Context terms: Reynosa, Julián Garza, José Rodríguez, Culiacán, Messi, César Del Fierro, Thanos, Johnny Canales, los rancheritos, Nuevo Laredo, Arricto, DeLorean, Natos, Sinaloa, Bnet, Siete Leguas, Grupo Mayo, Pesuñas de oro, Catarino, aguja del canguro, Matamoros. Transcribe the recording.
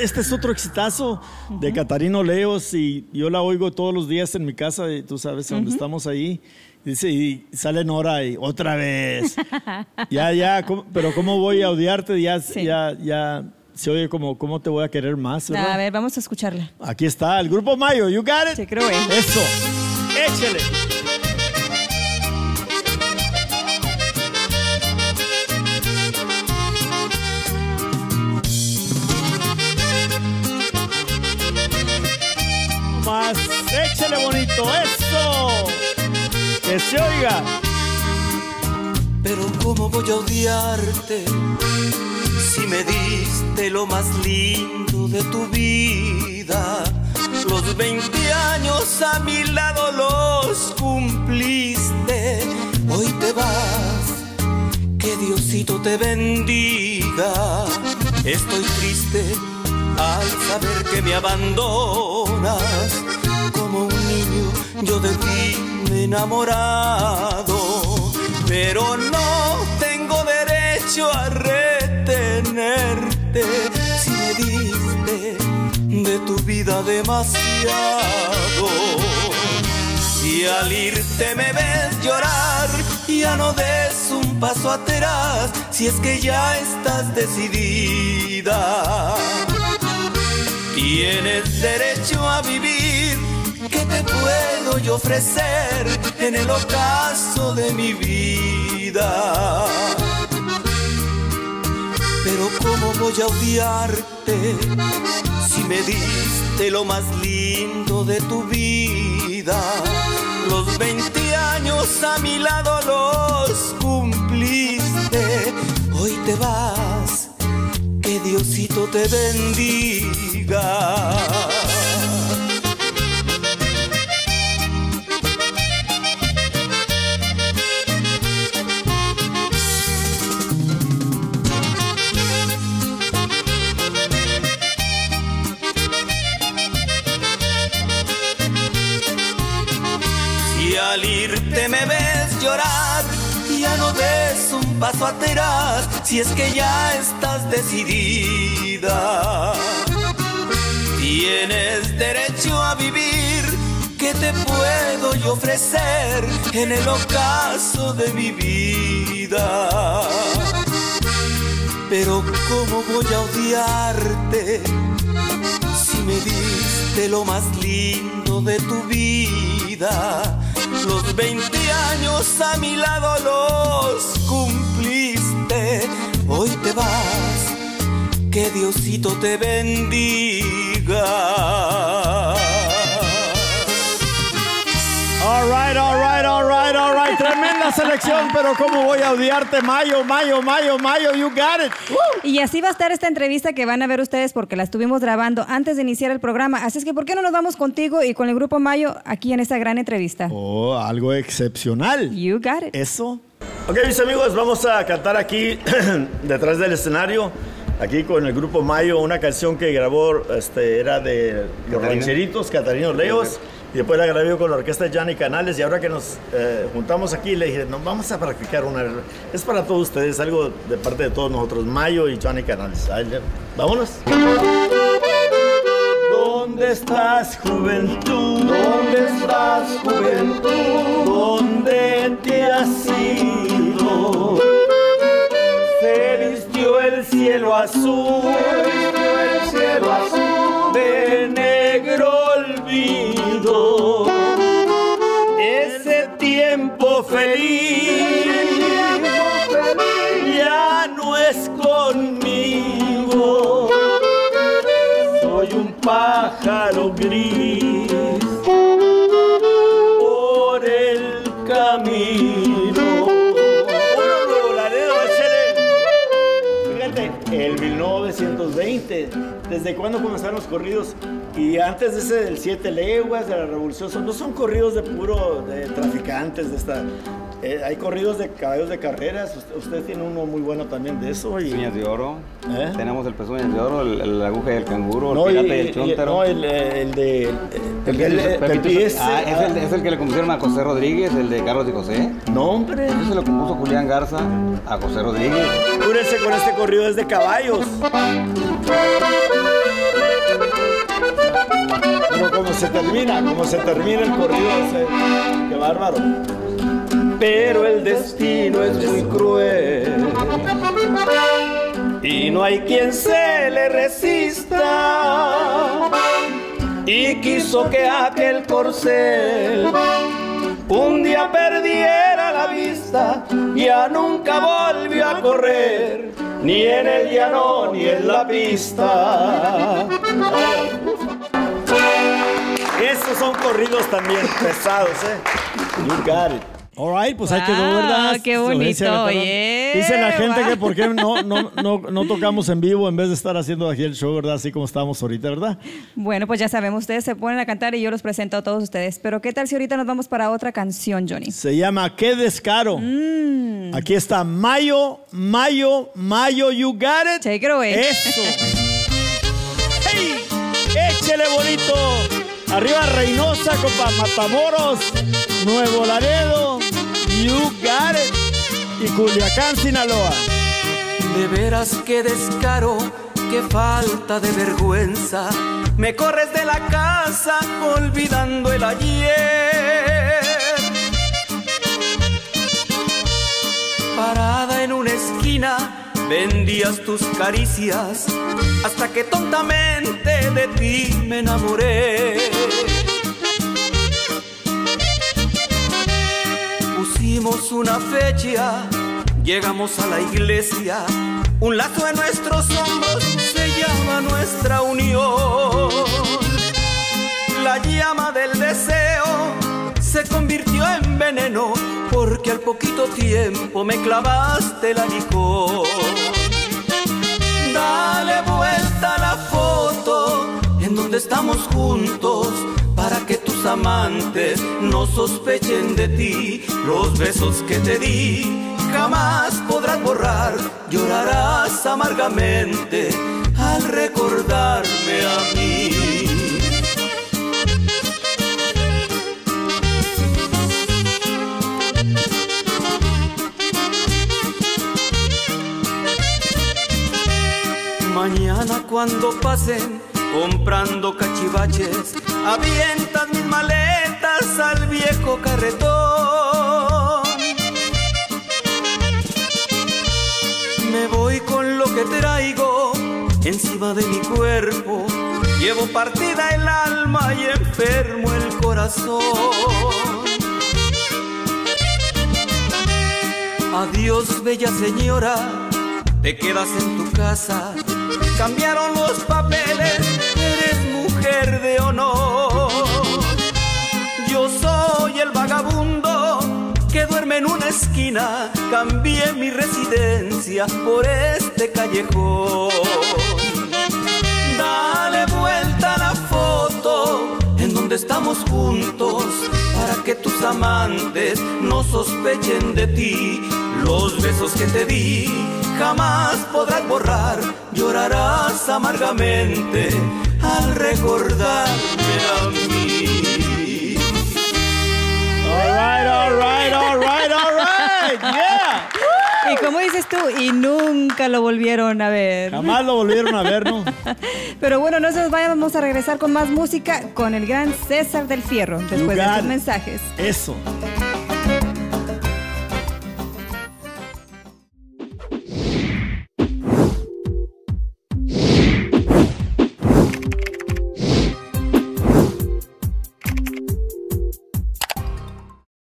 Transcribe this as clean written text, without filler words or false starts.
Este es otro exitazo de Catarino Leos, y yo la oigo todos los días en mi casa, y tú sabes, donde estamos ahí. Dice, y sale Nora y otra vez. Ya, pero ¿cómo voy a odiarte? Ya se oye como, ¿cómo te voy a querer más? ¿Verdad? A ver, vamos a escucharla. Aquí está, el Grupo Mayo, you got it. Sí, creo bien. Eso, échale. Más, échale bonito, eso. Que se oiga. Pero ¿cómo voy a odiarte si me diste lo más lindo de tu vida? Los 20 años a mi lado los cumpliste. Hoy te vas, que Diosito te bendiga. Estoy triste al saber que me abandonas. Como un niño yo de ti enamorado, pero no tengo derecho a retenerte si me diste de tu vida demasiado. Si al irte me ves llorar, ya no des un paso atrás, si es que ya estás decidida. Tienes derecho a vivir, ¿qué te puedo yo ofrecer en el ocaso de mi vida? Pero ¿cómo voy a odiarte si me diste lo más lindo de tu vida? Los 20 años a mi lado los cumpliste. Hoy te vas, que Diosito te bendiga. Al irte me ves llorar, ya no des un paso atrás, si es que ya estás decidida. Tienes derecho a vivir, ¿qué te puedo yo ofrecer en el ocaso de mi vida? Pero ¿cómo voy a odiarte si me diste lo más lindo de tu vida? Los 20 años a mi lado los cumpliste. Hoy te vas, que Diosito te bendiga. All right, all right, all right, all right. Tremenda selección, pero ¿cómo voy a odiarte? Mayo, Mayo, Mayo, Mayo, you got it. Woo. Y así va a estar esta entrevista que van a ver ustedes porque la estuvimos grabando antes de iniciar el programa. Así es que, ¿por qué no nos vamos contigo y con el Grupo Mayo aquí en esta gran entrevista? Oh, algo excepcional. You got it. Eso. Ok, mis amigos, vamos a cantar aquí detrás del escenario, aquí con el Grupo Mayo, una canción que grabó, era de los rancheritos, Catarino Leos. Y después la grabé con la orquesta de Johnny Canales, y ahora que nos juntamos aquí le dije, no, vamos a practicar una. Es para todos ustedes, algo de parte de todos nosotros, Mayo y Johnny Canales. Vámonos. ¿Dónde estás, juventud? ¿Dónde estás, juventud? ¿Dónde te has ido? Se vistió el cielo azul, se vistió el cielo azul de negro olvido. Ese tiempo feliz ya no es conmigo. Soy un pájaro gris por el camino. Bueno, Nuevo Laredo, fíjate, el 1920, ¿desde cuándo comenzaron los corridos? Y antes de ese del Siete Leguas, de la Revolución, no son corridos de puro de traficantes, de esta. Hay corridos de caballos de carreras. Usted tiene uno muy bueno también de eso. Pesuñas de oro. ¿Eh? Tenemos el Pesuñas de oro, la aguja del canguro, no, el pirata y el chuntaro. No, el de... es el que le compusieron a José Rodríguez, el de Carlos y José. No, hombre. Eso se lo compuso Julián Garza a José Rodríguez. Cúrense con este corrido, es de caballos. Pero como se termina el corrido ese, qué bárbaro. Pero el destino es muy cruel y no hay quien se le resista, y quiso que aquel corcel un día perdiera la vista. Ya nunca volvió a correr, ni en el llano ni en la pista. Esos son corridos también pesados, ¿eh? You got it. All right, pues ahí quedó, ¿verdad? Qué bonito, oye. Dice la gente que por qué no tocamos en vivo en vez de estar haciendo aquí el show, ¿verdad? Así como estábamos ahorita, ¿verdad? Bueno, pues ya saben, ustedes se ponen a cantar y yo los presento a todos ustedes. Pero ¿qué tal si ahorita nos vamos para otra canción, Johnny? Se llama Qué Descaro. Mm. Aquí está Mayo, Mayo, Mayo, you got it. Take it away. Eso. ¡Hey! ¡Échele bonito! Arriba Reynosa, compa, Matamoros, Nuevo Laredo, you got it, y Culiacán, Sinaloa. De veras que descaro, qué falta de vergüenza. Me corres de la casa olvidando el ayer. Parada en una esquina, vendías tus caricias, hasta que tontamente de ti me enamoré. Pusimos una fecha, llegamos a la iglesia, un lazo en nuestros hombros se llama nuestra unión. La llama del deseo se convirtió en veneno, porque al poquito tiempo me clavaste el aguijón. Dale vuelta a la foto en donde estamos juntos, para que tus amantes no sospechen de ti. Los besos que te di jamás podrás borrar, llorarás amargamente al recordarme a mí. Mañana cuando pasen comprando cachivaches, avientas mis maletas al viejo carretón. Me voy con lo que traigo encima de mi cuerpo, llevo partida el alma y enfermo el corazón. Adiós, bella señora, te quedas en tu casa. Cambiaron los papeles, eres mujer de honor. Yo soy el vagabundo que duerme en una esquina. Cambié mi residencia por este callejón. Dale vuelta a la foto en donde estamos juntos, para que tus amantes no sospechen de ti. Los besos que te di jamás podrás borrar, llorarás amargamente al recordarme a mí. All right, all right, all right, all right, yeah. ¿Y cómo dices tú? Y nunca lo volvieron a ver. Jamás lo volvieron a ver, ¿no? Pero bueno, nosotros vamos a regresar con más música con el gran César Del Fierro después de estos mensajes. Eso.